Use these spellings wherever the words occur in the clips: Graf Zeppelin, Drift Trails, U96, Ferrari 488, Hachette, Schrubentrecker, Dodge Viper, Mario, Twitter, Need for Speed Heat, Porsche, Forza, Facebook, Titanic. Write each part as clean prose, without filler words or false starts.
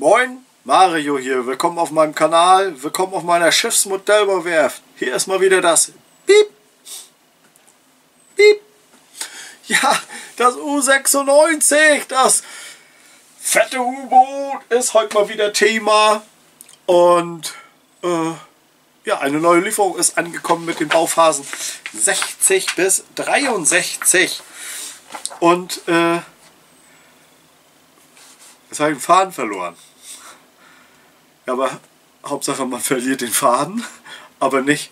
Moin, Mario hier, willkommen auf meinem Kanal, willkommen auf meiner Schiffsmodellbauwerft. Hier ist mal wieder das Piep, Piep, ja, das U96, das fette U-Boot ist heute mal wieder Thema. Und ja, eine neue Lieferung ist angekommen mit den Bauphasen 60 bis 63. Und jetzt habe ich den Faden verloren. Ja, aber Hauptsache man verliert den Faden, aber nicht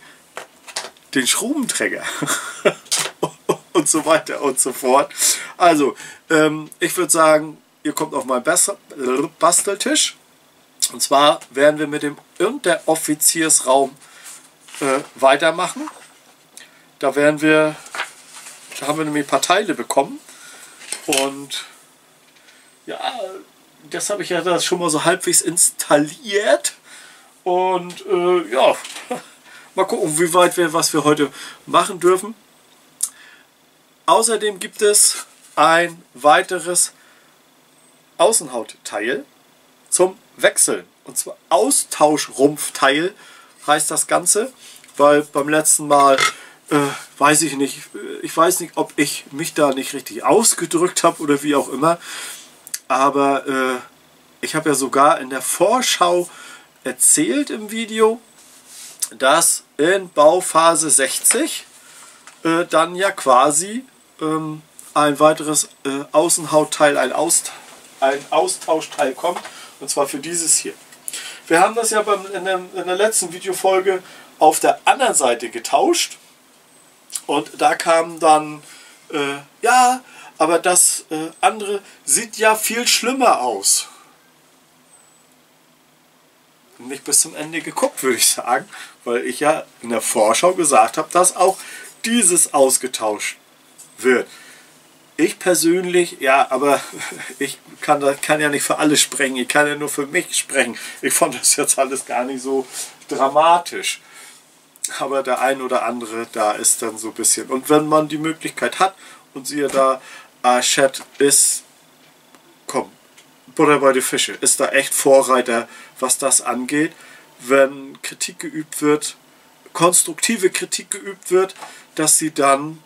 den Schrubenträger und so weiter und so fort. Also, ich würde sagen, ihr kommt auf meinen Basteltisch. Und zwar werden wir mit dem Unteroffiziersraum weitermachen. Da haben wir nämlich ein paar Teile bekommen. Und ja, das habe ich ja das schon mal so halbwegs installiert. Und ja, mal gucken, wie weit was wir heute machen dürfen. Außerdem gibt es ein weiteres Außenhautteil zum Wechseln. Und zwar Austauschrumpfteil heißt das Ganze, weil beim letzten Mal weiß ich nicht, ob ich mich da nicht richtig ausgedrückt habe oder wie auch immer. Aber ich habe ja sogar in der Vorschau erzählt im Video, dass in Bauphase 60 dann ja quasi ein weiteres Außenhautteil, ein Austauschteil kommt. Und zwar für dieses hier. Wir haben das ja in der letzten Videofolge auf der anderen Seite getauscht. Und da kam dann, ja, aber das andere sieht ja viel schlimmer aus. Nicht bis zum Ende geguckt, würde ich sagen, weil ich ja in der Vorschau gesagt habe, dass auch dieses ausgetauscht wird. Ich persönlich, ja, aber ich kann ja nicht für alle sprechen, ich kann ja nur für mich sprechen. Ich fand das jetzt alles gar nicht so dramatisch. Aber der ein oder andere, da ist dann so ein bisschen. Und wenn man die Möglichkeit hat, und siehe da, Hachette ist, komm, Butter bei den Fische, ist da echt Vorreiter, was das angeht. Wenn Kritik geübt wird, konstruktive Kritik geübt wird, dass sie dann,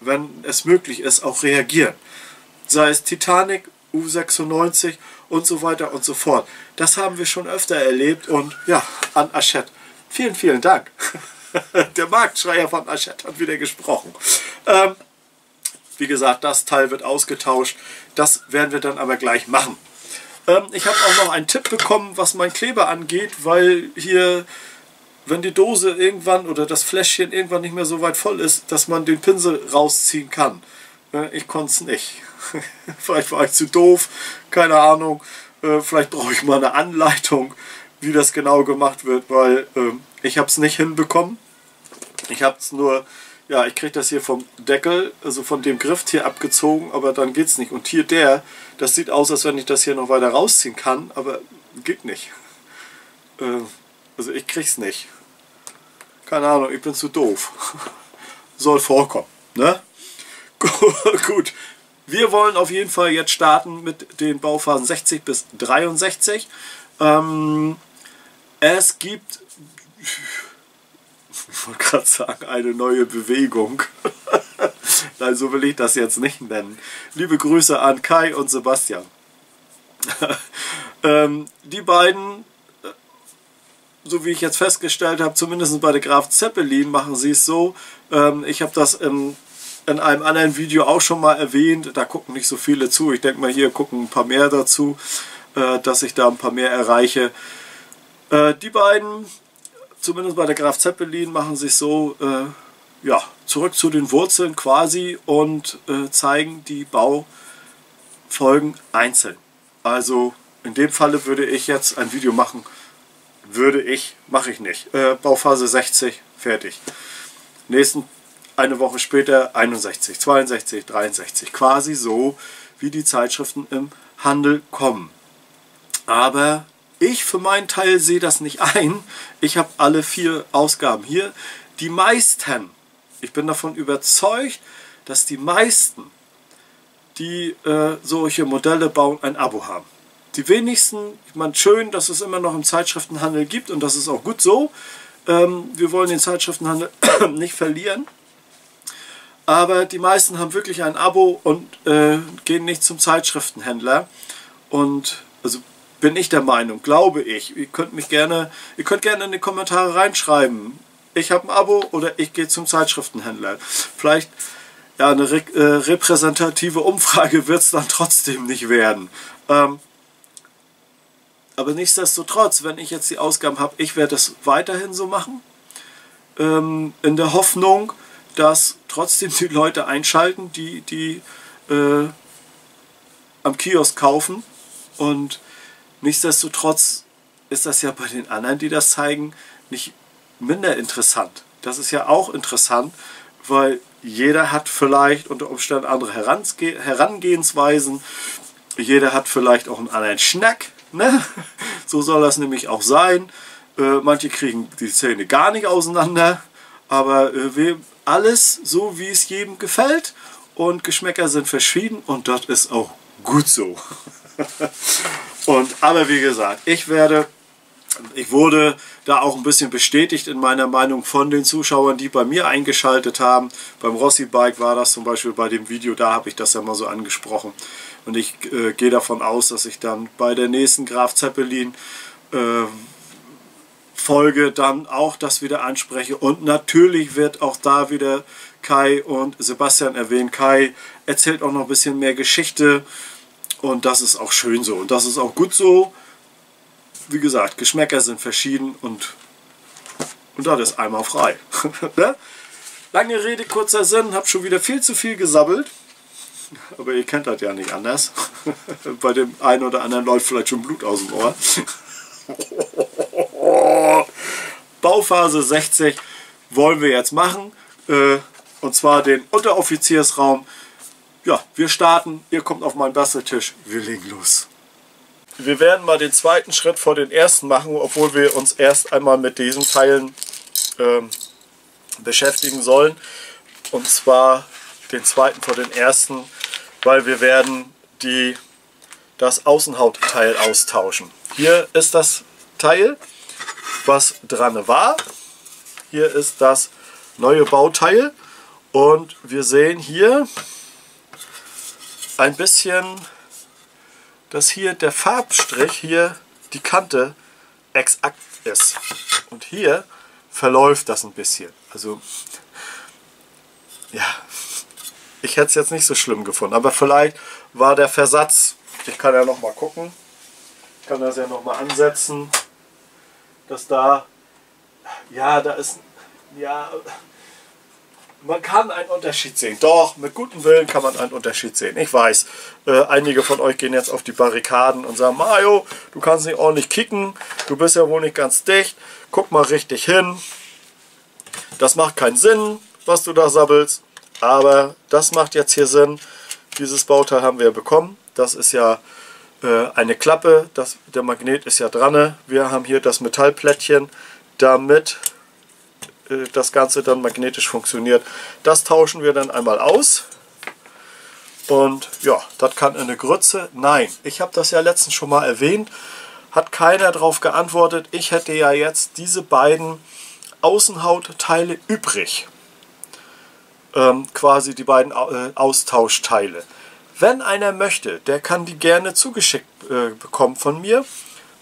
wenn es möglich ist, auch reagieren. Sei es Titanic, U96 und so weiter und so fort. Das haben wir schon öfter erlebt und ja, an Hachette. Vielen, vielen Dank. Der Marktschreier von Hachette hat wieder gesprochen. Wie gesagt, das Teil wird ausgetauscht. Das werden wir dann aber gleich machen. Ich habe auch noch einen Tipp bekommen, was mein Kleber angeht, weil hier, wenn die Dose irgendwann oder das Fläschchen irgendwann nicht mehr so weit voll ist, dass man den Pinsel rausziehen kann. Ich konnte es nicht. Vielleicht war ich zu doof, keine Ahnung. Vielleicht brauche ich mal eine Anleitung, wie das genau gemacht wird, weil ich habe es nicht hinbekommen. Ich habe es nur, ja, ich kriege das hier vom Deckel, also von dem Griff hier abgezogen, aber dann geht es nicht. Und hier das sieht aus, als wenn ich das hier noch weiter rausziehen kann, aber geht nicht. Also ich krieg's nicht. Keine Ahnung, ich bin zu doof. Soll vorkommen, ne? Gut. Wir wollen auf jeden Fall jetzt starten mit den Bauphasen 60 bis 63. Es gibt, ich wollte gerade sagen, eine neue Bewegung. Nein, so will ich das jetzt nicht nennen. Liebe Grüße an Kai und Sebastian. Die beiden, so wie ich jetzt festgestellt habe, zumindest bei der Graf Zeppelin machen sie es so. Ich habe das in einem anderen Video auch schon mal erwähnt. Da gucken nicht so viele zu. Ich denke mal, hier gucken ein paar mehr dazu, dass ich da ein paar mehr erreiche. Die beiden, zumindest bei der Graf Zeppelin, machen sich so, ja, zurück zu den Wurzeln quasi und zeigen die Baufolgen einzeln. Also in dem Falle würde ich jetzt ein Video machen, mache ich nicht. Bauphase 60, fertig. Eine Woche später 61, 62, 63. Quasi so, wie die Zeitschriften im Handel kommen. Aber ich für meinen Teil sehe das nicht ein. Ich habe alle 4 Ausgaben hier. Die meisten, ich bin davon überzeugt, dass die meisten, die solche Modelle bauen, ein Abo haben. Die wenigsten, ich meine, schön, dass es immer noch im Zeitschriftenhandel gibt und das ist auch gut so. Wir wollen den Zeitschriftenhandel nicht verlieren. Aber die meisten haben wirklich ein Abo und gehen nicht zum Zeitschriftenhändler. Und also bin ich der Meinung, glaube ich. Ihr könnt gerne in die Kommentare reinschreiben. Ich habe ein Abo oder ich gehe zum Zeitschriftenhändler. Vielleicht ja, eine repräsentative Umfrage wird es dann trotzdem nicht werden. Aber nichtsdestotrotz, wenn ich jetzt die Ausgaben habe, ich werde das weiterhin so machen. In der Hoffnung, dass trotzdem die Leute einschalten, die am Kiosk kaufen. Und nichtsdestotrotz ist das ja bei den anderen, die das zeigen, nicht minder interessant. Das ist ja auch interessant, weil jeder hat vielleicht unter Umständen andere Herangehensweisen. Jeder hat vielleicht auch einen anderen Schnack. Ne? So soll das nämlich auch sein. Manche kriegen die Zähne gar nicht auseinander. Aber alles so, wie es jedem gefällt. Und Geschmäcker sind verschieden und das ist auch gut so. Aber wie gesagt, ich wurde da auch ein bisschen bestätigt in meiner Meinung von den Zuschauern, die bei mir eingeschaltet haben. Beim Rossi-Bike war das zum Beispiel bei dem Video, da habe ich das ja mal so angesprochen. Und ich gehe davon aus, dass ich dann bei der nächsten Graf Zeppelin Folge dann auch das wieder anspreche. Und natürlich wird auch da wieder Kai und Sebastian erwähnt. Kai erzählt auch noch ein bisschen mehr Geschichte. Und das ist auch schön so. Und das ist auch gut so. Wie gesagt, Geschmäcker sind verschieden und das ist einmal frei. Ne? Lange Rede, kurzer Sinn. Habe schon wieder viel zu viel gesabbelt. Aber ihr kennt das ja nicht anders. Bei dem einen oder anderen läuft vielleicht schon Blut aus dem Ohr. Bauphase 60 wollen wir jetzt machen. Und zwar den Unteroffiziersraum. Ja, wir starten. Ihr kommt auf meinen Basteltisch. Wir legen los. Wir werden mal den zweiten Schritt vor den ersten machen, obwohl wir uns erst einmal mit diesen Teilen beschäftigen sollen. Und zwar den zweiten vor den ersten, weil wir werden das Außenhautteil austauschen. Hier ist das Teil, was dran war. Hier ist das neue Bauteil und wir sehen hier ein bisschen, dass hier der Farbstrich, hier die Kante exakt ist. Und hier verläuft das ein bisschen. Also, ja, ich hätte es jetzt nicht so schlimm gefunden, aber vielleicht war der Versatz, ich kann ja nochmal gucken, ich kann das ja nochmal ansetzen, dass man kann einen Unterschied sehen, doch, mit gutem Willen kann man einen Unterschied sehen, ich weiß, einige von euch gehen jetzt auf die Barrikaden und sagen, Mario, du kannst nicht ordentlich kicken, du bist ja wohl nicht ganz dicht, guck mal richtig hin, das macht keinen Sinn, was du da sabbelst. Aber das macht jetzt hier Sinn. Dieses Bauteil haben wir bekommen. Das ist ja eine Klappe. Der Magnet ist ja dran. Wir haben hier das Metallplättchen, damit das Ganze dann magnetisch funktioniert. Das tauschen wir dann einmal aus. Und ja, das kann in eine Grütze. Nein, ich habe das ja letztens schon mal erwähnt. Hat keiner darauf geantwortet. Ich hätte ja jetzt diese beiden Außenhautteile übrig. Quasi die beiden Austauschteile. Wenn einer möchte, der kann die gerne zugeschickt bekommen von mir,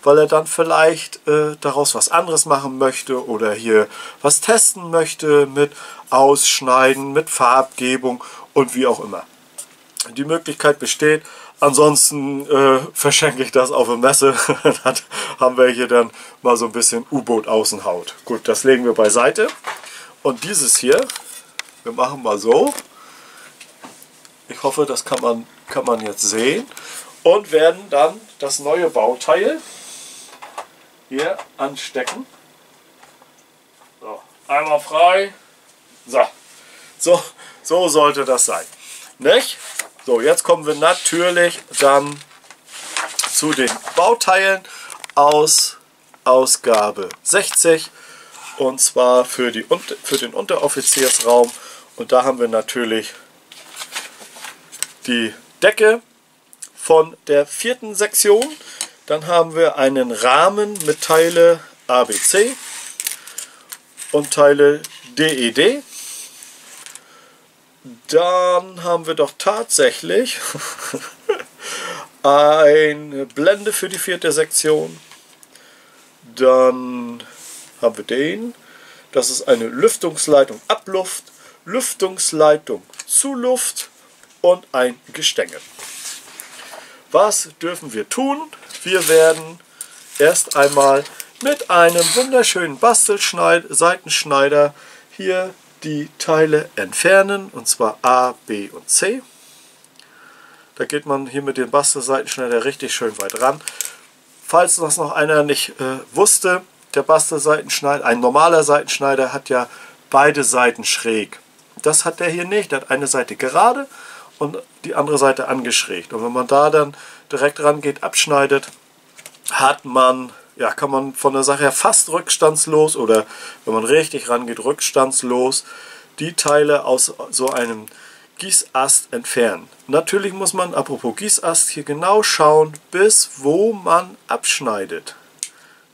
weil er dann vielleicht daraus was anderes machen möchte oder hier was testen möchte mit Ausschneiden, mit Farbgebung und wie auch immer. Die Möglichkeit besteht, ansonsten verschenke ich das auf eine Messe. Dann haben wir hier dann mal so ein bisschen U-Boot-Außenhaut. Gut, das legen wir beiseite. Und dieses hier, wir machen mal so, ich hoffe, das kann man jetzt sehen, und werden dann das neue Bauteil hier anstecken. So, einmal frei, so sollte das sein, nicht? So, jetzt kommen wir natürlich dann zu den Bauteilen aus Ausgabe 60, und zwar für den Unteroffiziersraum. Und da haben wir natürlich die Decke von der vierten Sektion. Dann haben wir einen Rahmen mit Teile ABC und Teile DED. Dann haben wir doch tatsächlich eine Blende für die vierte Sektion. Dann haben wir den. Das ist eine Lüftungsleitung Abluft, Lüftungsleitung Zuluft und ein Gestänge. Was dürfen wir tun? Wir werden erst einmal mit einem wunderschönen Bastelseitenschneider hier die Teile entfernen, und zwar A, B und C. Da geht man hier mit dem Bastelseitenschneider richtig schön weit ran. Falls das noch einer nicht wusste, der Bastelseitenschneider, ein normaler Seitenschneider, hat ja beide Seiten schräg. Das hat der hier nicht, der hat eine Seite gerade und die andere Seite angeschrägt. Und wenn man da dann direkt rangeht, abschneidet, hat man, ja, kann man von der Sache her fast rückstandslos, oder wenn man richtig rangeht, rückstandslos die Teile aus so einem Gießast entfernen. Natürlich muss man, apropos Gießast, hier genau schauen, bis wo man abschneidet.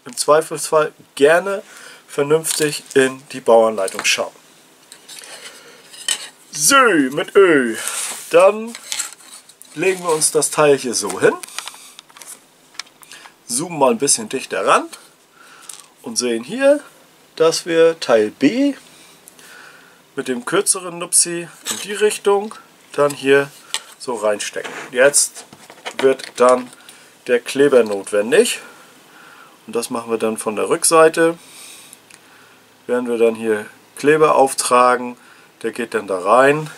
Im Zweifelsfall gerne vernünftig in die Bauanleitung schauen. So, mit Ö. Dann legen wir uns das Teil hier so hin, zoomen mal ein bisschen dichter ran und sehen hier, dass wir Teil B mit dem kürzeren Nupsi in die Richtung dann hier so reinstecken. Jetzt wird dann der Kleber notwendig. Und das machen wir dann von der Rückseite. Werden wir dann hier Kleber auftragen. Der geht dann da rein.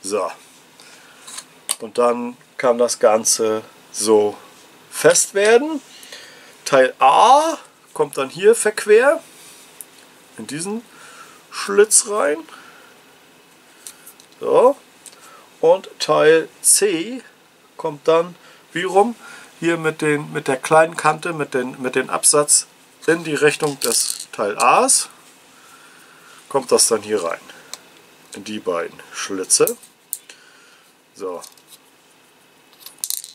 So. Und dann kann das Ganze so fest werden. Teil A kommt dann hier verquer in diesen Schlitz rein. So. Und Teil C kommt dann wie rum hier mit der kleinen Kante, mit dem Absatz in die Richtung des Teil A's, kommt das dann hier rein, in die beiden Schlitze. So.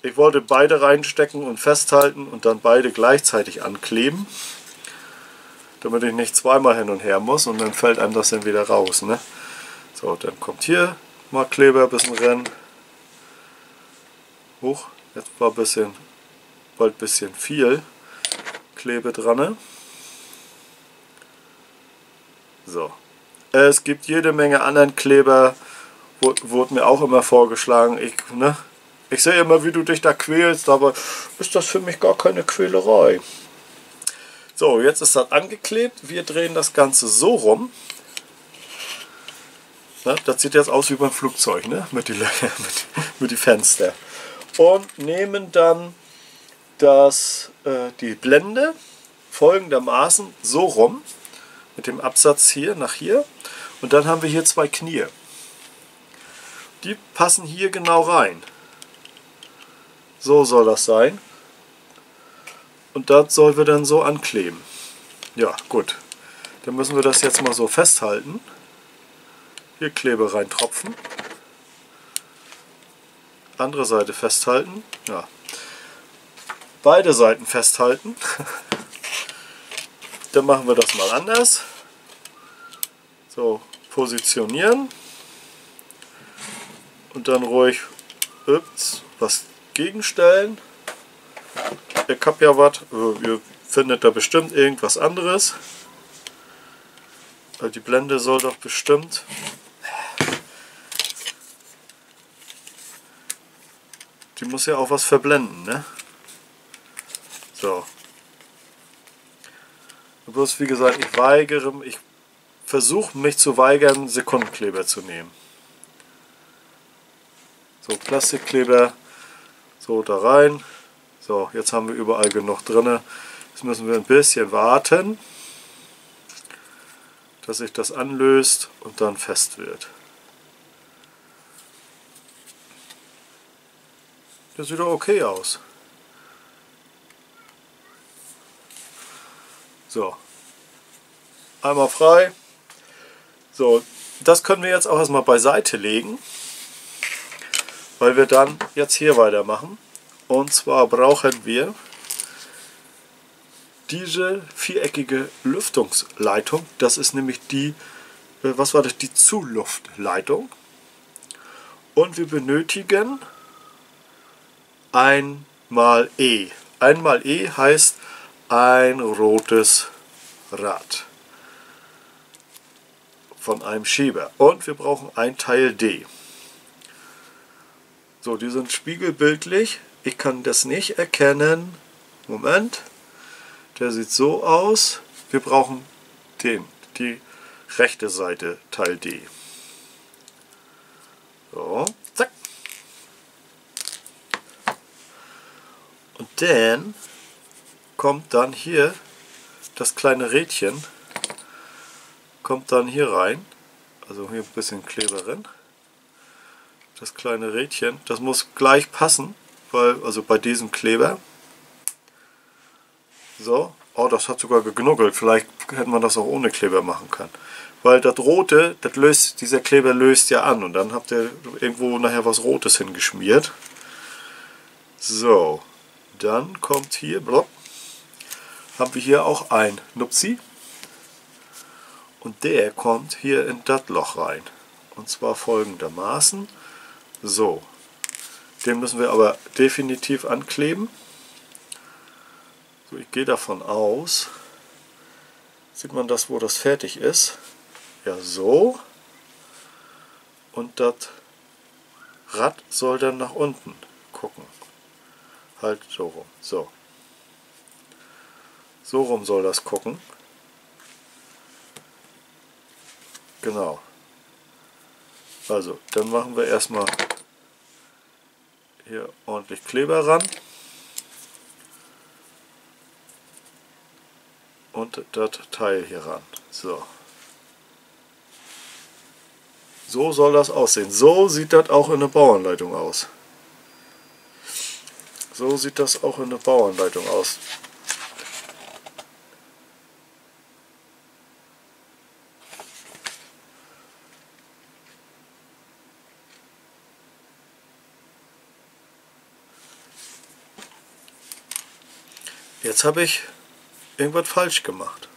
Ich wollte beide reinstecken und festhalten und dann beide gleichzeitig ankleben, damit ich nicht zweimal hin und her muss und dann fällt einem das dann wieder raus, ne? So, dann kommt hier mal Kleber, ein bisschen rein. Hoch, jetzt war ein bisschen, bald ein bisschen viel Klebe dran. So. Es gibt jede Menge anderen Kleber, wurde mir auch immer vorgeschlagen. Ich sehe immer, wie du dich da quälst, aber ist das für mich gar keine Quälerei. So, jetzt ist das angeklebt. Wir drehen das Ganze so rum. Na, das sieht jetzt aus wie beim Flugzeug, ne? mit die Fenster. Und nehmen dann die Blende folgendermaßen so rum, mit dem Absatz hier nach hier. Und dann haben wir hier zwei Knie. Die passen hier genau rein. So soll das sein. Und das sollen wir dann so ankleben. Ja, gut. Dann müssen wir das jetzt mal so festhalten. Hier Klebe reintropfen. Andere Seite festhalten. Ja. Beide Seiten festhalten. Dann machen wir das mal anders. So, positionieren. Und dann ruhig was gegenstellen. Ich hab ja was, ihr findet da bestimmt irgendwas anderes. Die Blende soll doch bestimmt. Die muss ja auch was verblenden, ne? So. Bloß wie gesagt, ich versuche mich zu weigern, Sekundenkleber zu nehmen. So, Plastikkleber, so da rein. So, jetzt haben wir überall genug drin. Jetzt müssen wir ein bisschen warten, dass sich das anlöst und dann fest wird. Das sieht doch okay aus. So, einmal frei. So, das können wir jetzt auch erstmal beiseite legen, weil wir dann jetzt hier weitermachen. Und zwar brauchen wir diese viereckige Lüftungsleitung. Das ist nämlich die, was war das? Die Zuluftleitung. Und wir benötigen einmal E. Einmal E heißt ein rotes Rad von einem Schieber. Und wir brauchen ein Teil D. So, die sind spiegelbildlich. Ich kann das nicht erkennen. Moment. Der sieht so aus. Wir brauchen die rechte Seite, Teil D. So, zack. Und dann kommt dann hier das kleine Rädchen, kommt dann hier rein. Also hier ein bisschen Kleber drin. Das kleine Rädchen, das muss gleich passen, weil, also bei diesem Kleber. So, oh, das hat sogar gegnuggelt. Vielleicht hätte man das auch ohne Kleber machen können. Weil das Rote, dieser Kleber löst ja an. Und dann habt ihr irgendwo nachher was Rotes hingeschmiert. So, dann kommt hier, blop, haben wir hier auch ein Nupsi. Und der kommt hier in das Loch rein. Und zwar folgendermaßen. So, den müssen wir aber definitiv ankleben. Ich gehe davon aus, sieht man das, wo das fertig ist? Ja, so. Und das Rad soll dann nach unten gucken. Halt so rum. So. So rum soll das gucken. Genau. Also, dann machen wir erstmal hier ordentlich Kleber ran. Und das Teil hier ran. So. So soll das aussehen. So sieht das auch in der Bauanleitung aus. So sieht das auch in der Bauanleitung aus. Jetzt habe ich irgendwas falsch gemacht.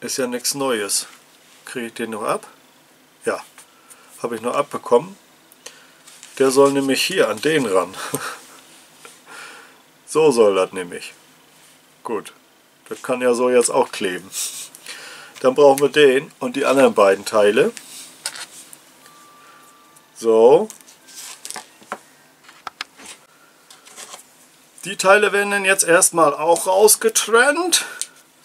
Ist ja nichts Neues. Kriege ich den noch ab? Ja, habe ich noch abbekommen. Der soll nämlich hier an den ran. So soll das nämlich. Gut, das kann ja so jetzt auch kleben. Dann brauchen wir den und die anderen beiden Teile. So. Die Teile werden dann jetzt erstmal auch rausgetrennt.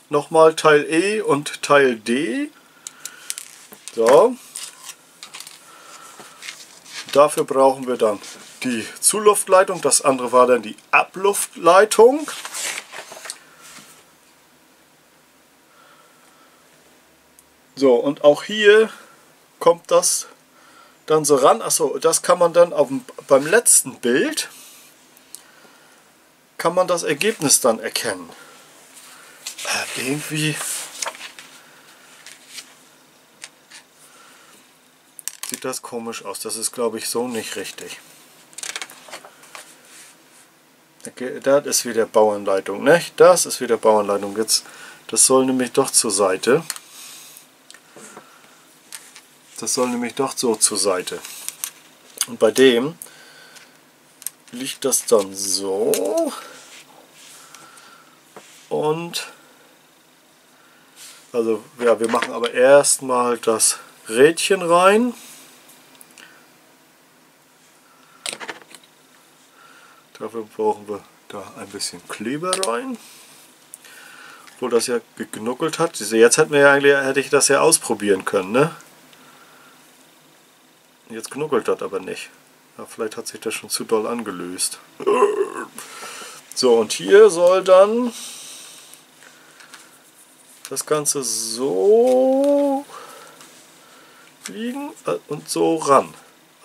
Nochmal Teil E und Teil D. So. Dafür brauchen wir dann die Zuluftleitung. Das andere war dann die Abluftleitung. So, und auch hier kommt das dann so ran. Achso, das kann man dann beim letzten Bild kann man das Ergebnis dann erkennen. Irgendwie sieht das komisch aus. Das ist, glaube ich, so nicht richtig. Okay, das ist wieder Bauanleitung, ne? Das ist wieder Bauanleitung. Jetzt, das soll nämlich doch zur Seite. Das soll nämlich doch so zur Seite. Und bei dem liegt das dann so. Und also ja, wir machen aber erstmal das Rädchen rein. Dafür brauchen wir da ein bisschen Kleber rein. Obwohl das ja gegnuckelt hat. Jetzt hätten wir ja eigentlich, hätte ich das ja ausprobieren können, ne? Jetzt knuckelt das aber nicht. Ja, vielleicht hat sich das schon zu doll angelöst. So, und hier soll dann das Ganze so liegen und so ran.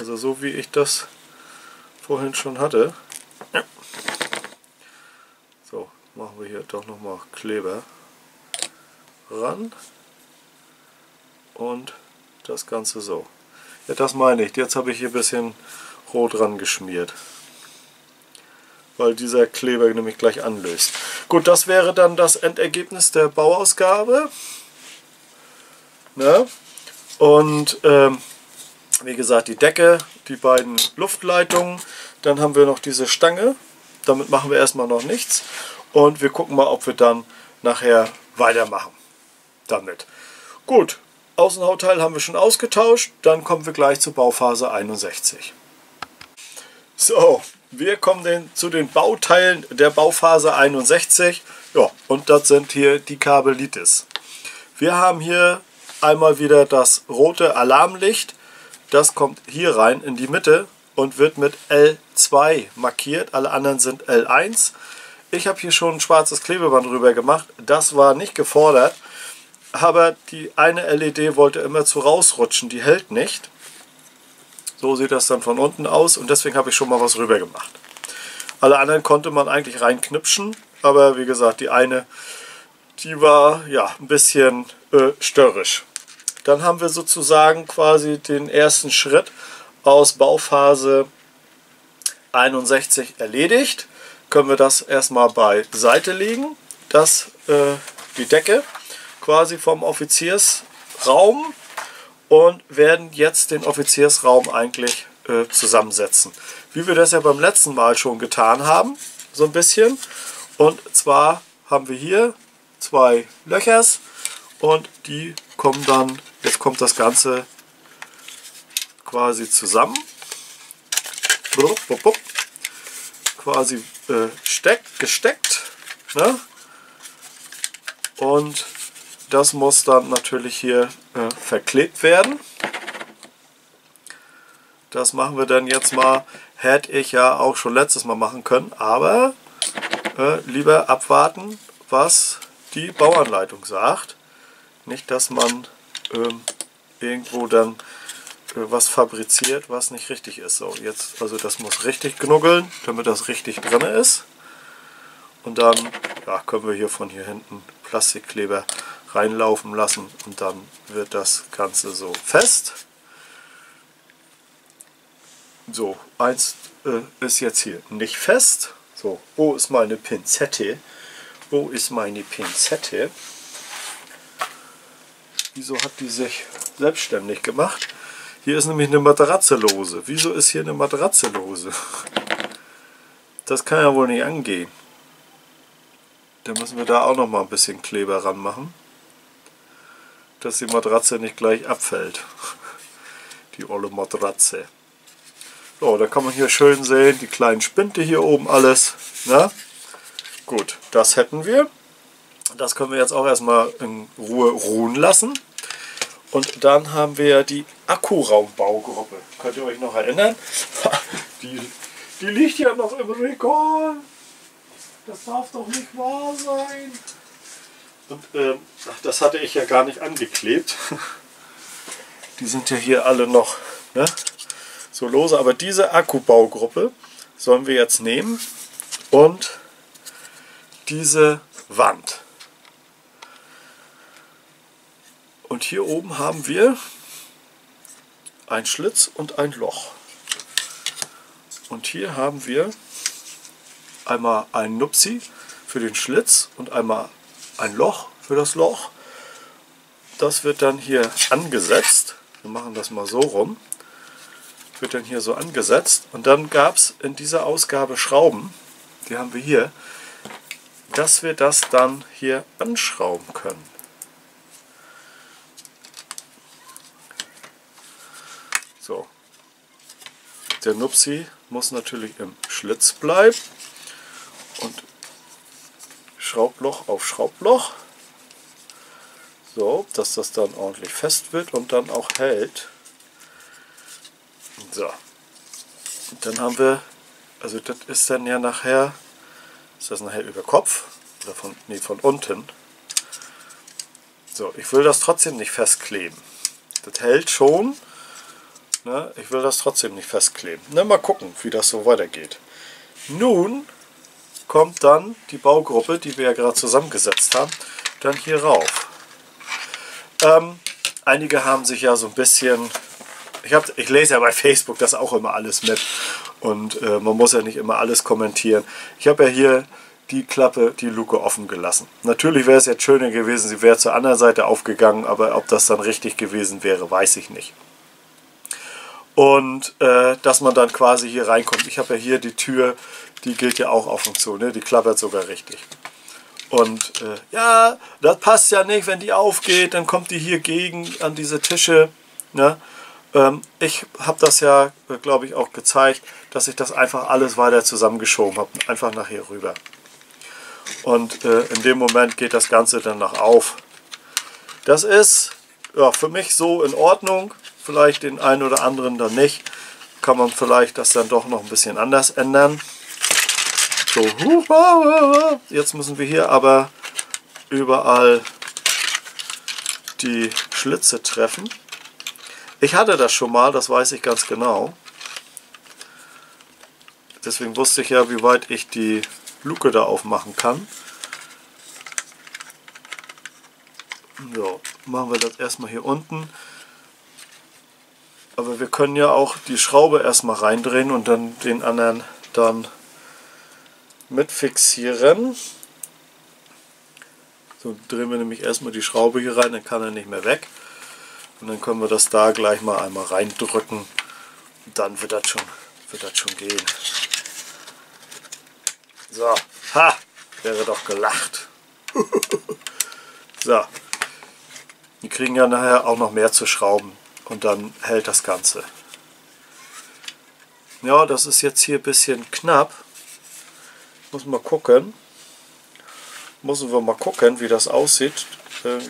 Also so wie ich das vorhin schon hatte. So, machen wir hier doch nochmal Kleber ran. Und das Ganze so. Ja, das meine ich. Jetzt habe ich hier ein bisschen Rot ran geschmiert, weil dieser Kleber nämlich gleich anlöst. Gut, das wäre dann das Endergebnis der Bauausgabe. Ne? Und wie gesagt, die Decke, die beiden Luftleitungen, dann haben wir noch diese Stange. Damit machen wir erstmal noch nichts und wir gucken mal, ob wir dann nachher weitermachen damit. Gut, Außenhautteil haben wir schon ausgetauscht, dann kommen wir gleich zur Bauphase 61. So, wir kommen zu den Bauteilen der Bauphase 61. Ja, und das sind hier die Kabelitis. Wir haben hier einmal wieder das rote Alarmlicht. Das kommt hier rein in die Mitte und wird mit L2 markiert. Alle anderen sind L1. Ich habe hier schon ein schwarzes Klebeband drüber gemacht. Das war nicht gefordert. Aber die eine LED wollte immer zu rausrutschen. Die hält nicht. So sieht das dann von unten aus und deswegen habe ich schon mal was rüber gemacht. Alle anderen konnte man eigentlich reinknipschen, aber wie gesagt, die eine, die war ja ein bisschen störrisch. Dann haben wir sozusagen quasi den ersten Schritt aus Bauphase 61 erledigt. Können wir das erstmal beiseite legen, das die Decke quasi vom Offiziersraum. Und werden jetzt den Offiziersraum eigentlich zusammensetzen. Wie wir das ja beim letzten Mal schon getan haben, so ein bisschen. Und zwar haben wir hier zwei Löchers und die kommen dann, jetzt kommt das Ganze quasi zusammen. Quasi gesteckt. Ne? Und das muss dann natürlich hier verklebt werden. Das machen wir dann jetzt mal. Hätte ich ja auch schon letztes Mal machen können, aber lieber abwarten, was die Bauanleitung sagt. Nicht, dass man irgendwo dann was fabriziert, was nicht richtig ist. So, jetzt, also das muss richtig knuggeln, damit das richtig drin ist. Und dann ja, können wir hier von hier hinten Plastikkleber reinlaufen lassen und dann wird das Ganze so fest. So, eins ist jetzt hier nicht fest. So, wo ist meine Pinzette? Wo ist meine Pinzette? Wieso hat die sich selbstständig gemacht? Hier ist nämlich eine Matratze lose. Wieso ist hier eine Matratze lose? Das kann ja wohl nicht angehen. Dann müssen wir da auch noch mal ein bisschen Kleber ran machen, dass die Matratze nicht gleich abfällt. Die olle Matratze. So, da kann man hier schön sehen, die kleinen Spinte hier oben alles. Na? Gut, das hätten wir. Das können wir jetzt auch erstmal in Ruhe ruhen lassen. Und dann haben wir die Akkuraumbau-Gruppe. Könnt ihr euch noch erinnern? Die liegt ja noch im Rekord. Das darf doch nicht wahr sein. Und das hatte ich ja gar nicht angeklebt. Die sind ja hier alle noch, ne, so lose. Aber diese Akkubaugruppe sollen wir jetzt nehmen und diese Wand. Und hier oben haben wir einen Schlitz und ein Loch. Und hier haben wir einmal ein Nupsi für den Schlitz und einmal ein Loch für das Loch. Das wird dann hier angesetzt. Wir machen das mal so rum. Wird dann hier so angesetzt. Und dann gab es in dieser Ausgabe Schrauben. Die haben wir hier. Dass wir das dann hier anschrauben können. So. Der Nupsi muss natürlich im Schlitz bleiben. Und Schraubloch auf Schraubloch. So, dass das dann ordentlich fest wird und dann auch hält. So. Und dann haben wir, also das ist dann ja nachher, ist das nachher über Kopf? Oder von unten. So, ich will das trotzdem nicht festkleben. Das hält schon. Ne? Ich will das trotzdem nicht festkleben. Na, mal gucken, wie das so weitergeht. Nun kommt dann die Baugruppe, die wir ja gerade zusammengesetzt haben, dann hier rauf. Einige haben sich ja so ein bisschen Ich lese ja bei Facebook das auch immer alles mit und man muss ja nicht immer alles kommentieren. Ich habe ja hier die Klappe, die Luke offen gelassen. Natürlich wäre es jetzt schöner gewesen, sie wäre zur anderen Seite aufgegangen, aber ob das dann richtig gewesen wäre, weiß ich nicht. Und dass man dann quasi hier reinkommt. Ich habe ja hier die Tür, die gilt ja auch auf und zu, ne? Die klappert sogar richtig. Und ja, das passt ja nicht, wenn die aufgeht, dann kommt die hier gegen an diese Tische, ne? Ich habe das ja, glaube ich, auch gezeigt, dass ich das einfach alles weiter zusammengeschoben habe, einfach nachher rüber. Und in dem Moment geht das Ganze dann noch auf. Das ist ja, für mich so in Ordnung, vielleicht den einen oder anderen dann nicht. Kann man vielleicht das dann doch noch ein bisschen anders ändern. So, jetzt müssen wir hier aber überall die Schlitze treffen. Ich hatte das schon mal, das weiß ich ganz genau. Deswegen wusste ich ja, wie weit ich die Luke da aufmachen kann. So, machen wir das erstmal hier unten. Aber wir können ja auch die Schraube erstmal reindrehen und dann den anderen dann mit fixieren. So, drehen wir nämlich erstmal die Schraube hier rein, dann kann er nicht mehr weg. Und dann können wir das da gleich mal einmal reindrücken. Und dann wird das schon gehen. So, ha, wäre doch gelacht. So, wir kriegen ja nachher auch noch mehr zu schrauben. Und dann hält das Ganze. Ja, das ist jetzt hier ein bisschen knapp. Muss mal gucken. Müssen wir mal gucken, wie das aussieht. Ich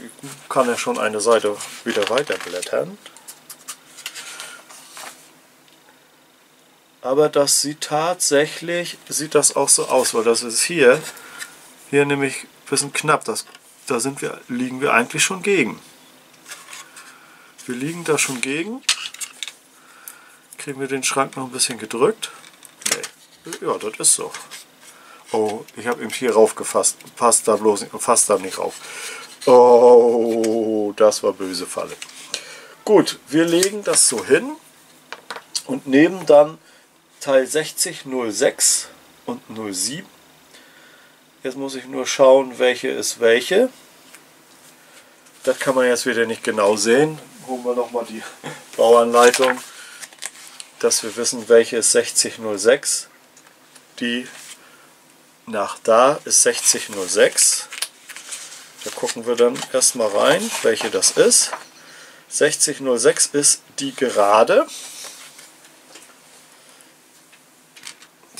kann ja schon eine Seite wieder weiter blättern. Aber das sieht tatsächlich, sieht das auch so aus, weil das ist hier nämlich ein bisschen knapp. Da liegen wir eigentlich schon gegen. Wir liegen da schon gegen. Kriegen wir den Schrank noch ein bisschen gedrückt? Nee. Ja, das ist so. Oh, ich habe eben hier raufgefasst. Passt da bloß nicht, passt da nicht rauf. Oh, das war böse Falle. Gut, wir legen das so hin und nehmen dann Teil 60, 06 und 07. Jetzt muss ich nur schauen, welche ist welche. Das kann man jetzt wieder nicht genau sehen. Holen wir nochmal die Bauanleitung, dass wir wissen, welche ist 60, 06. Die nach da ist 60, 06. Da gucken wir dann erstmal rein, welche das ist. 6006 ist die gerade.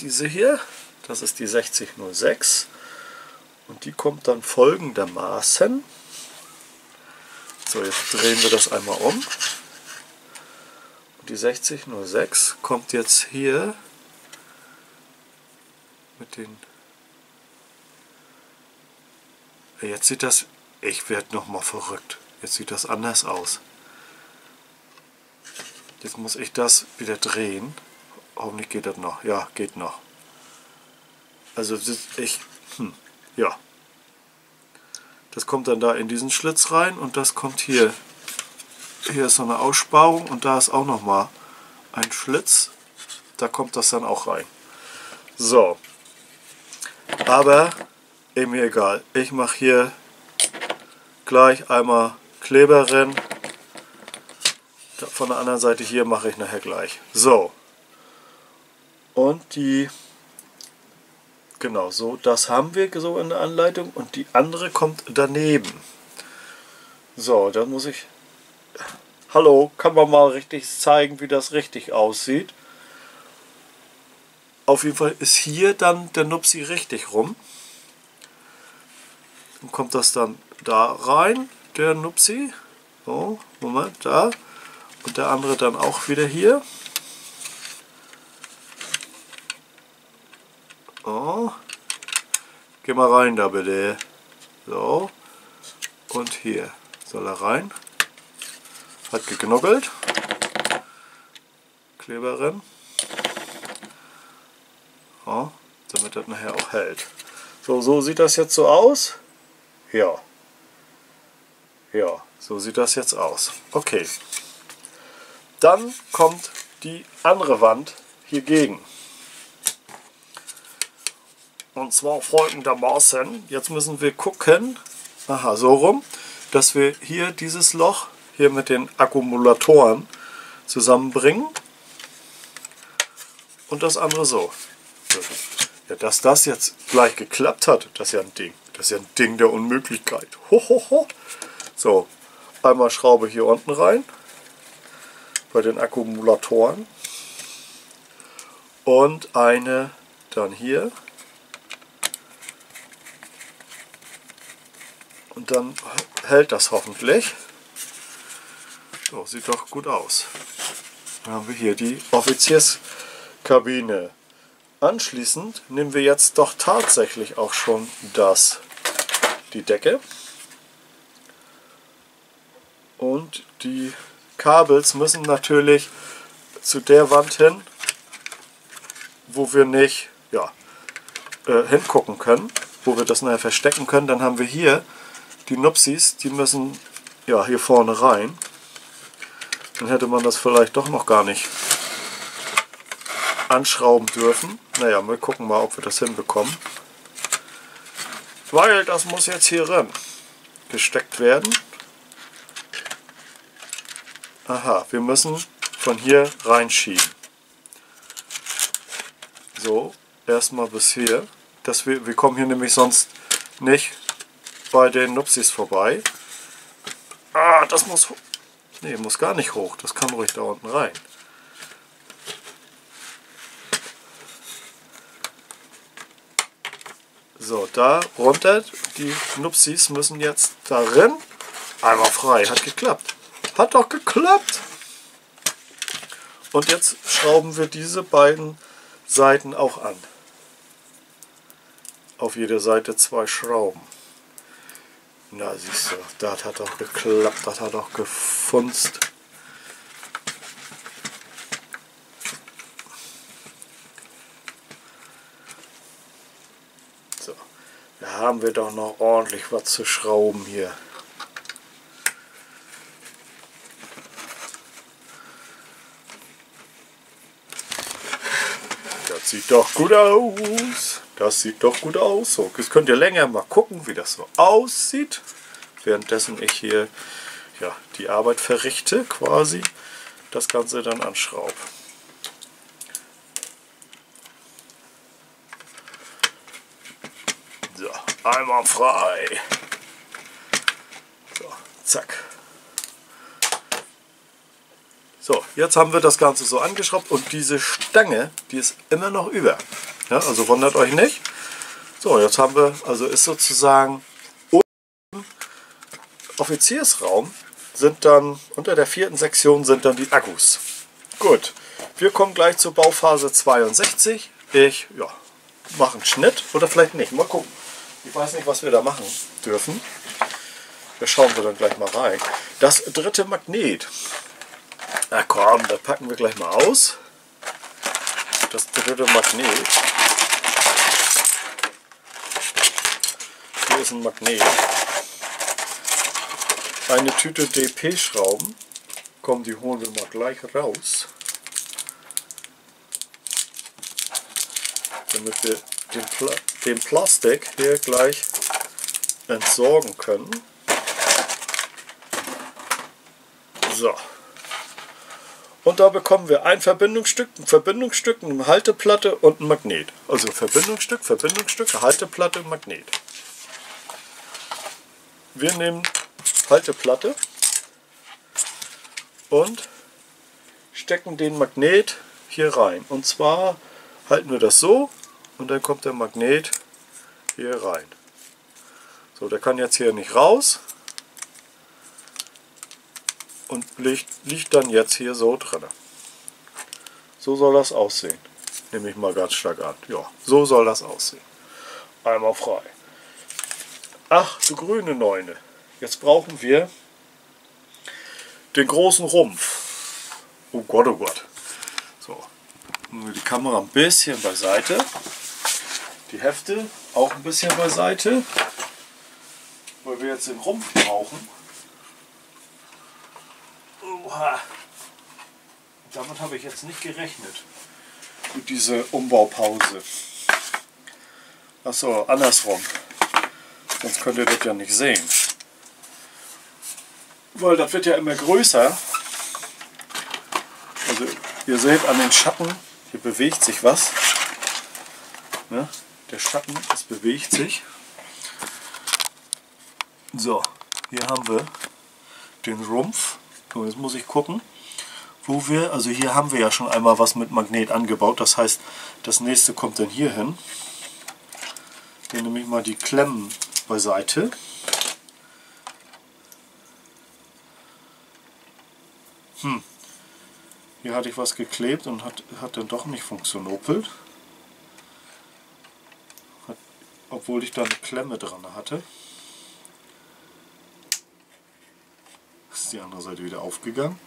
Diese hier, das ist die 6006. Und die kommt dann folgendermaßen. So, jetzt drehen wir das einmal um. Und die 6006 kommt jetzt hier mit den... Jetzt sieht das, ich werde nochmal verrückt, jetzt sieht das anders aus. Jetzt muss ich das wieder drehen. Hoffentlich geht das noch, ja, geht noch. Also ich, ja. Das kommt dann da in diesen Schlitz rein und das kommt hier. Hier ist so eine Aussparung und da ist auch nochmal ein Schlitz. Da kommt das dann auch rein. So. Aber... mir egal, ich mache hier gleich einmal Kleber rein. Von der anderen Seite hier mache ich nachher gleich. So. Und die, genau so, das haben wir so in der Anleitung und die andere kommt daneben. So, dann muss ich, hallo, kann man mal richtig zeigen, wie das richtig aussieht. Auf jeden Fall ist hier dann der Nupsi richtig rum. Dann kommt das dann da rein, der Nupsi. So, Moment, da. Und der andere dann auch wieder hier. So. Geh mal rein da bitte. So. Und hier soll er rein. Hat geknuckelt. Kleberin. So, damit das nachher auch hält. So, so sieht das jetzt so aus. Ja. Ja, so sieht das jetzt aus. Okay. Dann kommt die andere Wand hier gegen. Und zwar folgendermaßen. Jetzt müssen wir gucken, aha, so rum, dass wir hier dieses Loch hier mit den Akkumulatoren zusammenbringen. Und das andere so. Ja, dass das jetzt gleich geklappt hat, das ist ja ein Ding. Das ist ja ein Ding der Unmöglichkeit. Hohoho. So, einmal Schraube hier unten rein. Bei den Akkumulatoren. Und eine dann hier. Und dann hält das hoffentlich. So, sieht doch gut aus. Dann haben wir hier die Offizierskabine. Anschließend nehmen wir jetzt doch tatsächlich auch schon die Decke. Und die Kabels müssen natürlich zu der Wand hin, wo wir nicht hingucken können, wo wir das nachher verstecken können. Dann haben wir hier die Nupsis, die müssen ja hier vorne rein. Dann hätte man das vielleicht doch noch gar nicht anschrauben dürfen. Naja, wir gucken mal, ob wir das hinbekommen. Weil das muss jetzt hier rein gesteckt werden. Aha, wir müssen von hier reinschieben. So, erstmal bis hier. Dass wir kommen hier nämlich sonst nicht bei den Nupsis vorbei. Ah, das muss... Nee, muss gar nicht hoch. Das kann ruhig da unten rein. So, da runter. Die Nupsis müssen jetzt darin. Einmal frei. Hat geklappt. Hat doch geklappt. Und jetzt schrauben wir diese beiden Seiten auch an. Auf jeder Seite 2 Schrauben. Na siehst du, das hat doch geklappt, das hat doch gefunzt. So, da haben wir doch noch ordentlich was zu schrauben hier. Das sieht doch gut aus. Das sieht doch gut aus. So, jetzt könnt ihr länger mal gucken, wie das so aussieht. Währenddessen ich hier die Arbeit verrichte, quasi das Ganze dann anschraube. So, einmal frei. So, zack. So, jetzt haben wir das Ganze so angeschraubt und diese Stange, die ist immer noch über. Ja, also wundert euch nicht. So, jetzt haben wir, also ist sozusagen im Offiziersraum sind dann, unter der 4. Sektion sind dann die Akkus. Gut, wir kommen gleich zur Bauphase 62. Ich, mache einen Schnitt oder vielleicht nicht, mal gucken. Ich weiß nicht, was wir da machen dürfen. Da schauen wir dann gleich mal rein. Das 3. Magnet. Na komm, das packen wir gleich mal aus. Das 3. Magnet. Hier ist ein Magnet. Eine Tüte DP-Schrauben. Komm, die holen wir mal gleich raus. Damit wir den Plastik hier gleich entsorgen können. So. Und da bekommen wir ein Verbindungsstück, eine Halteplatte und ein Magnet. Also Verbindungsstück, Halteplatte, Magnet. Wir nehmen Halteplatte und stecken den Magnet hier rein. Und zwar halten wir das so und dann kommt der Magnet hier rein. So, der kann jetzt hier nicht raus. Und liegt dann jetzt hier so drin. So soll das aussehen. Nehme ich mal ganz stark an. Ja, so soll das aussehen. Einmal frei. Ach, du grüne Neune. Jetzt brauchen wir den großen Rumpf. Oh Gott, oh Gott. So, nehmen wir die Kamera ein bisschen beiseite. Die Hefte auch ein bisschen beiseite. Weil wir jetzt den Rumpf brauchen. Oha. Damit habe ich jetzt nicht gerechnet. Gut, diese Umbaupause. Achso, andersrum. Sonst könnt ihr das ja nicht sehen. Weil das wird ja immer größer. Also ihr seht an den Schatten, hier bewegt sich was. Ne? Der Schatten, es bewegt sich. So, hier haben wir den Rumpf. So, jetzt muss ich gucken, wo wir, also hier haben wir ja schon einmal was mit Magnet angebaut. Das heißt, das nächste kommt dann hier hin. Hier nehme ich mal die Klemmen beiseite. Hier hatte ich was geklebt und hat dann doch nicht funktioniert. Obwohl ich da eine Klemme dran hatte. Ist die andere Seite wieder aufgegangen.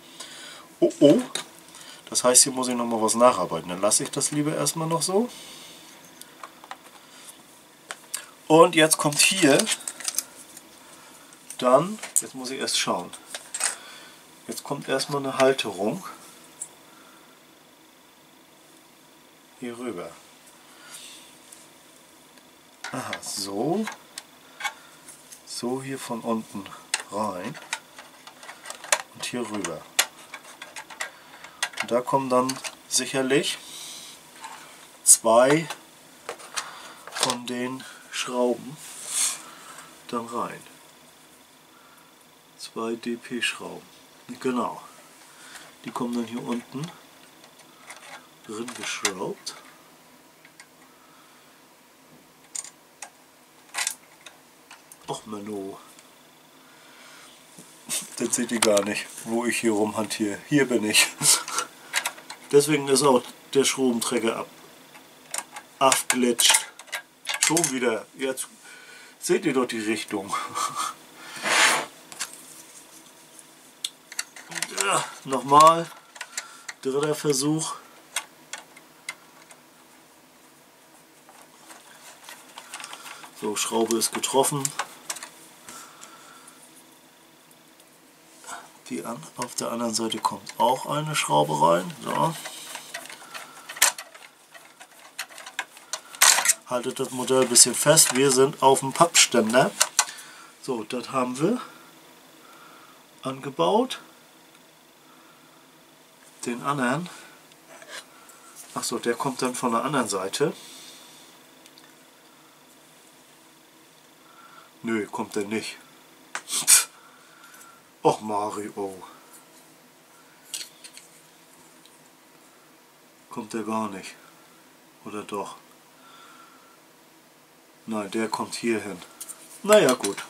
Oh oh, das heißt, hier muss ich nochmal was nacharbeiten. Dann lasse ich das lieber erstmal noch so. Und jetzt kommt hier dann, jetzt muss ich erst schauen. Jetzt kommt erstmal eine Halterung hier rüber. Aha, so. So hier von unten rein und hier rüber. Und da kommen dann sicherlich zwei von den Schrauben dann rein. Zwei DP-Schrauben. Genau. Die kommen dann hier unten drin geschraubt. Och Menno. Das seht ihr gar nicht, wo ich hier rumhantiere. Hier bin ich. Deswegen ist auch der Schraubenträger abglitscht. Schon wieder. Jetzt seht ihr doch die Richtung. Ja, nochmal. Dritter Versuch. So, Schraube ist getroffen. Die an. Auf der anderen Seite kommt auch eine Schraube rein. So. Haltet das Modell ein bisschen fest. Wir sind auf dem Pappständer. So, das haben wir angebaut. Den anderen. Achso, der kommt dann von der anderen Seite. Nö, kommt der nicht. Och Mario. Kommt der gar nicht. Oder doch? Nein, der kommt hier hin. Naja, gut.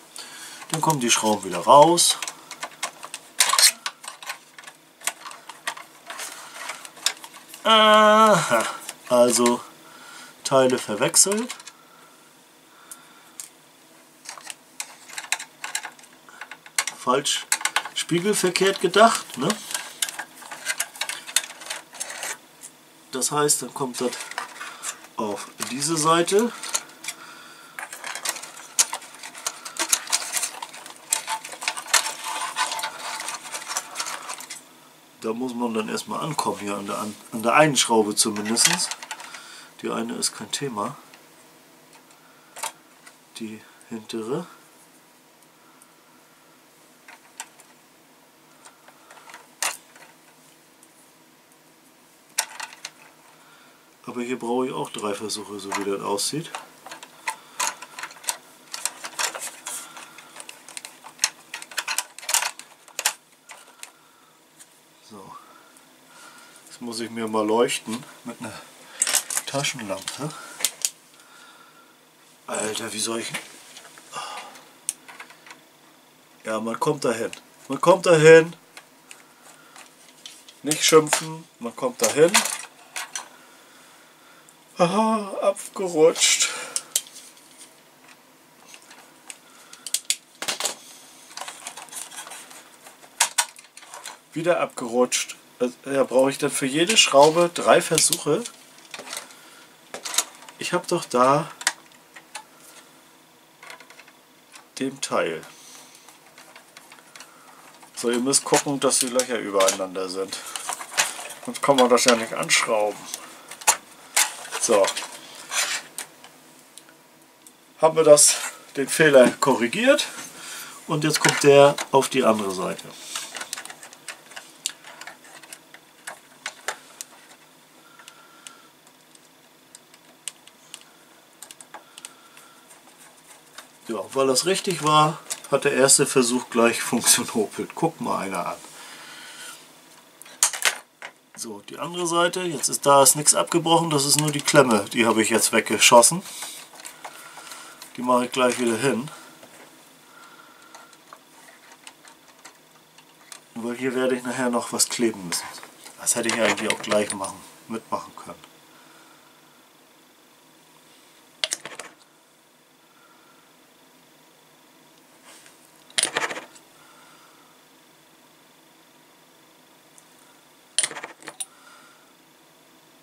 Dann kommen die Schrauben wieder raus. Aha. Also Teile verwechselt. Falsch, spiegelverkehrt gedacht, ne? Das heißt, dann kommt das auf diese Seite. Da muss man dann erstmal ankommen, hier an der einen Schraube zumindest. Die eine ist kein Thema. Die hintere. Aber hier brauche ich auch drei Versuche, so wie das aussieht. So. Jetzt muss ich mir mal leuchten mit einer Taschenlampe. Alter, wie soll ich... Ja, man kommt dahin. Man kommt dahin. Nicht schimpfen, man kommt dahin. Aha, abgerutscht. Wieder abgerutscht. Da brauche ich dann für jede Schraube drei Versuche. Ich habe doch da dem Teil. So, ihr müsst gucken, dass die Löcher übereinander sind. Sonst kann man das ja nicht anschrauben. So. Haben wir das, den Fehler korrigiert. Und jetzt kommt der auf die andere Seite. Ja, weil das richtig war, hat der erste Versuch gleich funktioniert. Guck mal einer an. So, die andere Seite. Jetzt ist da nichts abgebrochen, das ist nur die Klemme. Die habe ich jetzt weggeschossen. Die mache ich gleich wieder hin. Weil hier werde ich nachher noch was kleben müssen. Das hätte ich eigentlich auch gleich mitmachen können.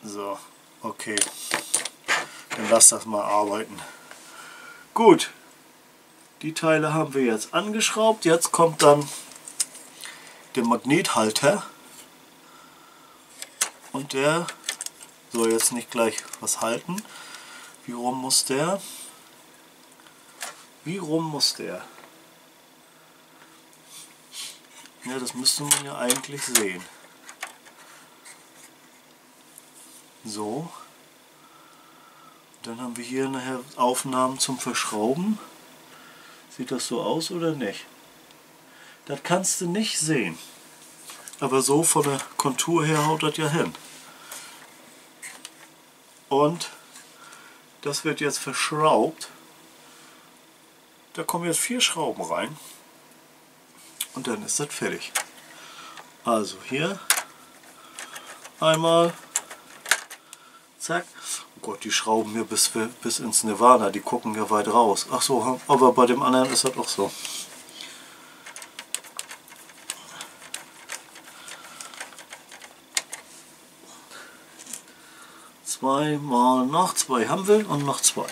So, okay. Dann lass das mal arbeiten. Gut, die Teile haben wir jetzt angeschraubt. Jetzt kommt dann der Magnethalter und der soll jetzt nicht gleich was halten. Wie rum muss der? Wie rum muss der? Ja, das müsste man ja eigentlich sehen. So. Dann haben wir hier nachher Aufnahmen zum Verschrauben. Sieht das so aus oder nicht? Das kannst du nicht sehen. Aber so von der Kontur her haut das ja hin. Und das wird jetzt verschraubt. Da kommen jetzt 4 Schrauben rein. Und dann ist das fertig. Also hier einmal. Zack. Oh Gott, die schrauben mir bis ins Nirvana, die gucken ja weit raus. Ach so, aber bei dem anderen ist das auch so. Zweimal noch, 2 haben wir und noch 2.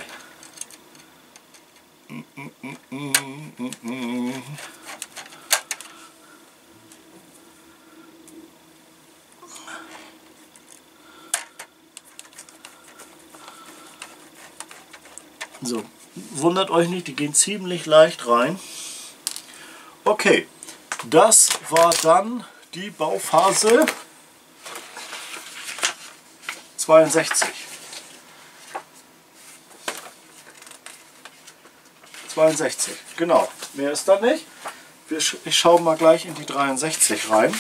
So, wundert euch nicht, die gehen ziemlich leicht rein. Okay, das war dann die Bauphase 62. 62, genau, mehr ist da nicht. Ich schaue mal gleich in die 63 rein.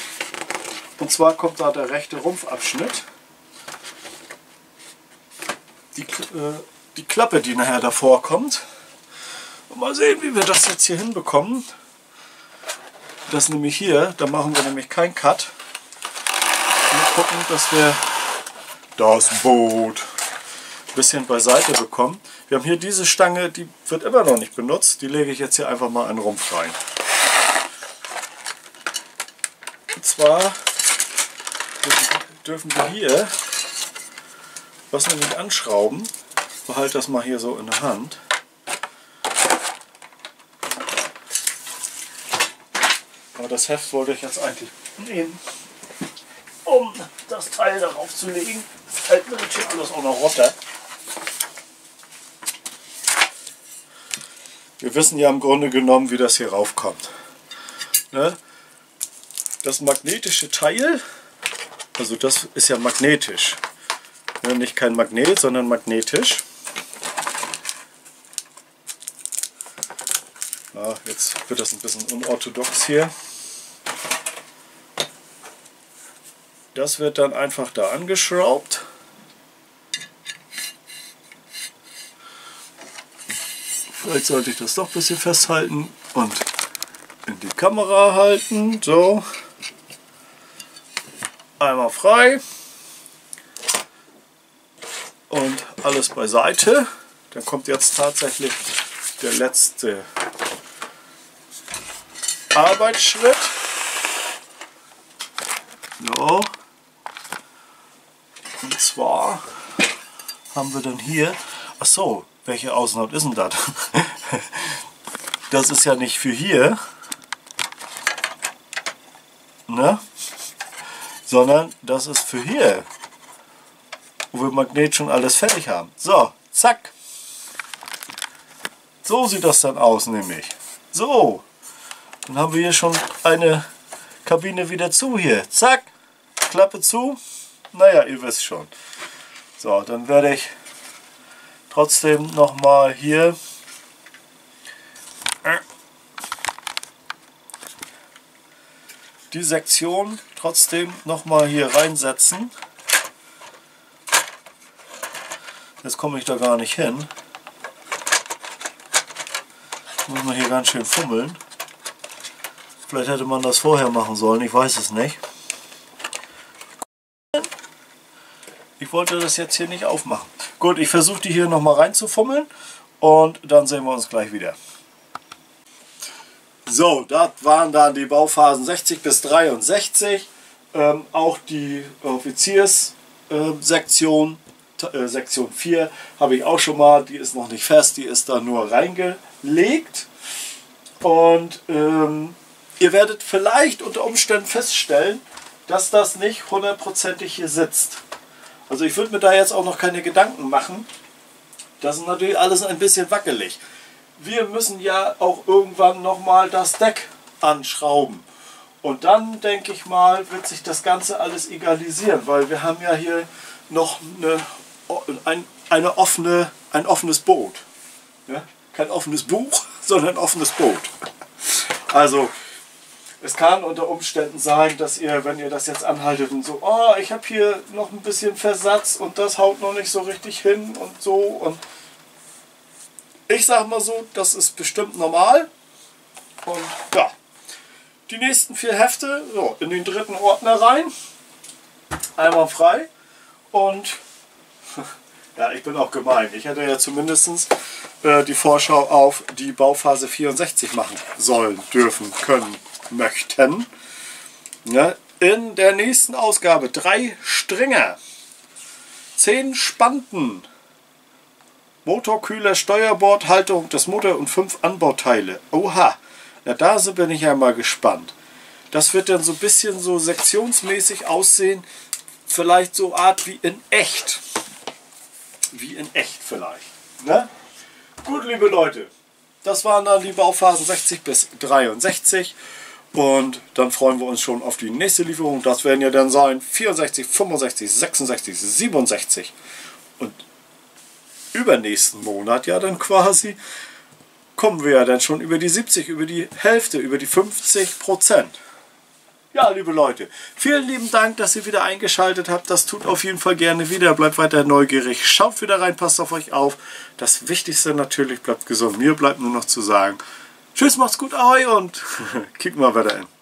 Und zwar kommt da der rechte Rumpfabschnitt. Die Klappe, die nachher davor kommt. Und mal sehen, wie wir das jetzt hier hinbekommen. Das nämlich hier, da machen wir nämlich keinen Cut. Wir gucken, dass wir das Boot ein bisschen beiseite bekommen. Wir haben hier diese Stange, die wird immer noch nicht benutzt. Die lege ich jetzt hier einfach mal in den Rumpf rein. Und zwar dürfen wir hier was nämlich anschrauben. Behalte das mal hier so in der Hand. Aber das Heft wollte ich jetzt eigentlich nehmen, um das Teil darauf zu legen. Das fällt mir natürlich alles auch noch runter. Wir wissen ja im Grunde genommen, wie das hier raufkommt. Ne? Das magnetische Teil, also das ist ja magnetisch. Ne? Nicht kein Magnet, sondern magnetisch. Jetzt wird das ein bisschen unorthodox hier. Das wird dann einfach da angeschraubt. Vielleicht sollte ich das doch ein bisschen festhalten und in die Kamera halten. So. Einmal frei. Und alles beiseite. Dann kommt jetzt tatsächlich der letzte Arbeitsschritt. So. Und zwar haben wir dann hier, ach so, welche Außenhaut ist denn das? Das ist ja nicht für hier, ne? sondern das ist für hier, wo wir Magnet schon alles fertig haben. So, zack. So sieht das dann aus nämlich. So, dann haben wir hier schon eine Kabine wieder zu hier. Zack, Klappe zu. Naja, ihr wisst schon. So, dann werde ich trotzdem nochmal hier die Sektion trotzdem nochmal hier reinsetzen. Jetzt komme ich da gar nicht hin. Muss man hier ganz schön fummeln. Vielleicht hätte man das vorher machen sollen, ich weiß es nicht. Ich wollte das jetzt hier nicht aufmachen. Gut, ich versuche die hier nochmal reinzufummeln und dann sehen wir uns gleich wieder. So, das waren dann die Bauphasen 60 bis 63. Auch die Offizierssektion, Sektion 4 habe ich auch schon mal, die ist noch nicht fest, die ist da nur reingelegt. Und ihr werdet vielleicht unter Umständen feststellen, dass das nicht hundertprozentig hier sitzt. Also ich würde mir da jetzt auch noch keine Gedanken machen. Das ist natürlich alles ein bisschen wackelig. Wir müssen ja auch irgendwann nochmal das Deck anschrauben. Und dann, denke ich mal, wird sich das Ganze alles egalisieren, weil wir haben ja hier noch ein offenes Boot. Ja? Kein offenes Buch, sondern ein offenes Boot. Also, es kann unter Umständen sein, dass ihr, wenn ihr das jetzt anhaltet und so, oh, ich habe hier noch ein bisschen Versatz und das haut noch nicht so richtig hin und so. Und ich sag mal so, das ist bestimmt normal. Und ja, die nächsten 4 Hefte so, in den 3. Ordner rein. Einmal frei. Und ja, ich bin auch gemein. Ich hätte ja zumindest die Vorschau auf die Bauphase 64 machen sollen, dürfen, können, möchten. Ja, in der nächsten Ausgabe 3 Stringer, 10 Spanten. Motorkühler, Steuerbord, Halterung des Motors und 5 Anbauteile. Oha, ja, da bin ich ja mal gespannt. Das wird dann so ein bisschen so sektionsmäßig aussehen. Vielleicht so Art wie in echt. Wie in echt vielleicht. Ne? Gut, liebe Leute, das waren dann die Bauphasen 60 bis 63. Und dann freuen wir uns schon auf die nächste Lieferung. Das werden ja dann sein 64, 65, 66, 67. Und übernächsten Monat ja dann quasi kommen wir ja dann schon über die 70, über die Hälfte, über die 50%. Ja, liebe Leute, vielen lieben Dank, dass ihr wieder eingeschaltet habt. Das tut auf jeden Fall gerne wieder. Bleibt weiter neugierig, schaut wieder rein, passt auf euch auf. Das Wichtigste natürlich, bleibt gesund. Mir bleibt nur noch zu sagen, tschüss, macht's gut, ahoi und kicken wir weiter in.